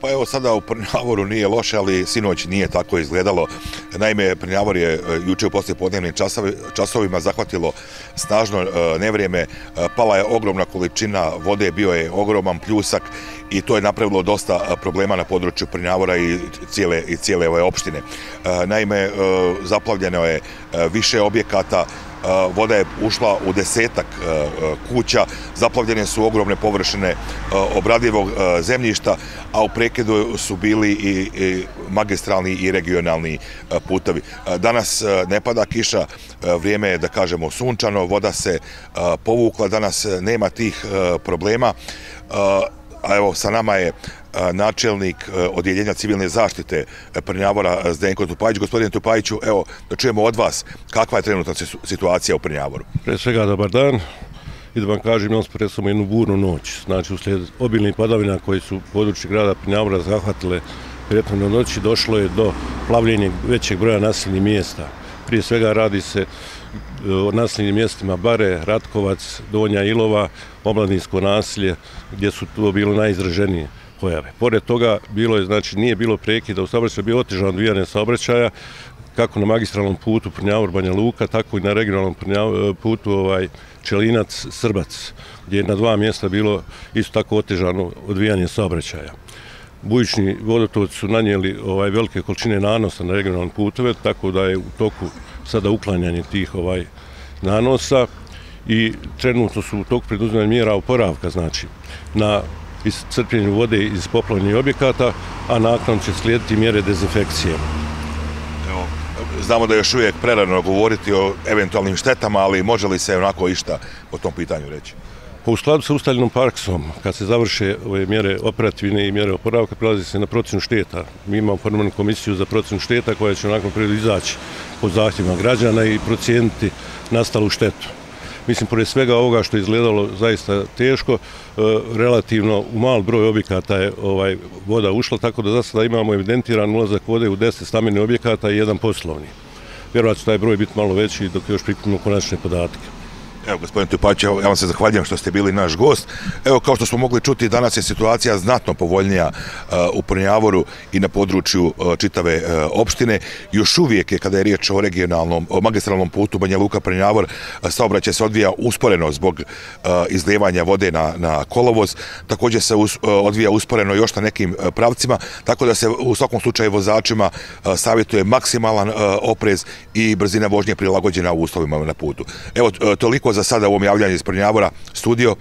Pa evo sada u Prnjavoru nije loše, ali sinoć nije tako izgledalo. Naime, Prnjavor je juče u poslijepodnevnim časovima zahvatilo snažno nevrijeme, pala je ogromna količina vode, bio je ogroman pljusak i to je napravilo dosta problema na području Prnjavora i cijele ove opštine. Naime, zaplavljeno je više objekata, voda je ušla u 10-ak kuća, zaplavljene su ogromne površine obradivog zemljišta, a u prekidu su bili i magistralni i regionalni putevi. Danas ne pada kiša, vrijeme je, da kažemo, sunčano, voda se povukla, danas nema tih problema. A evo, sa nama je načelnik Odjeljenja civilne zaštite Prnjavora, Zdenko Tupajić. Gospodine Tupajiću, evo, da čujemo od vas kakva je trenutna situacija u Prnjavoru. Pre svega, dobar dan. I da vam kažem, imali smo recimo jednu burnu noć. Znači, usled obilnih padavina koji su područje grada Prnjavora zahvatile prethodne noći, došlo je do plavljenja većeg broja naseljenih mjesta. Prije svega radi se o naseljenim mjestima Bare, Ratkovac, Donja, Ilova, Oblačinsko naselje, gdje su to bile najizraženije pojave. Pored toga, nije bilo prekida u saobraćaju, bio otežano odvijanje saobraćaja, kako na magistralnom putu Prnjavor Banja Luka, tako i na regionalnom putu Čelinac Srbac, gdje je na dva mjesta bilo isto tako otežano odvijanje saobraćaja. Bujični vodotoci su nanijeli velike količine nanosa na regionalne putove, tako da je u toku sada uklanjanje tih nanosa i trenutno su u toku preduzimanja mjera oporavka, znači na iscrpljenju vode iz poplavljenih objekata, a nakon će slijediti mjere dezinfekcije. Znamo da je još uvijek prerano govoriti o eventualnim štetama, ali može li se onako išta po tom pitanju reći? U skladu sa ustaljenom praksom, kad se završe ove mjere operativne i mjere oporavka, prelazi se na procjenu šteta. Mi imamo formalnu komisiju za procjenu šteta koja će nakon periodu izaći po zahtjevima građana i procijeniti nastalu štetu. Mislim, pored svega ovoga što je izgledalo zaista teško, relativno u mal broj objekata je voda ušla, tako da za sada imamo evidentiran ulazak vode u 10 stambenih objekata i jedan poslovni. Vjerojatno će taj broj biti malo veći dok još prikupimo konačne podatke. Evo, gospodin Tupajić, ja vam se zahvaljujem što ste bili naš gost. Evo, kao što smo mogli čuti, danas je situacija znatno povoljnija u Prnjavoru i na području čitave opštine. Još uvijek je, kada je riječ o regionalnom, o magistralnom putu Banja Luka-Prnjavor, saobraćaj se odvija usporeno zbog izlijevanja vode na kolovoz. Također se odvija usporeno još na nekim pravcima, tako da se u svakom slučaju vozačima savjetuje maksimalan oprez i brzina vožnje prilagođena u uslovima na putu. Evo, toliko za sada u ovom javljanju iz Prnjavora. Studio,